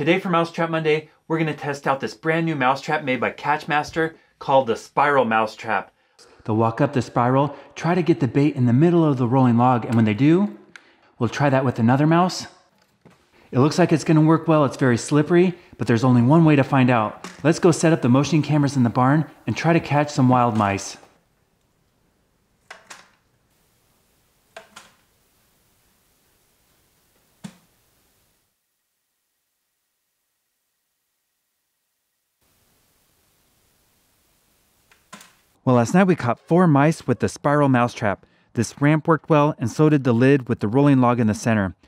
Today for Mousetrap Monday, we're going to test out this brand new mousetrap made by Catchmaster called the Spiral Mousetrap. They'll walk up the spiral, try to get the bait in the middle of the rolling log, and when they do, we'll try that with another mouse. It looks like it's going to work well. It's very slippery, but there's only one way to find out. Let's go set up the motion cameras in the barn and try to catch some wild mice. Well, last night we caught 4 mice with the spiral mousetrap. This ramp worked well, and so did the lid with the rolling log in the center.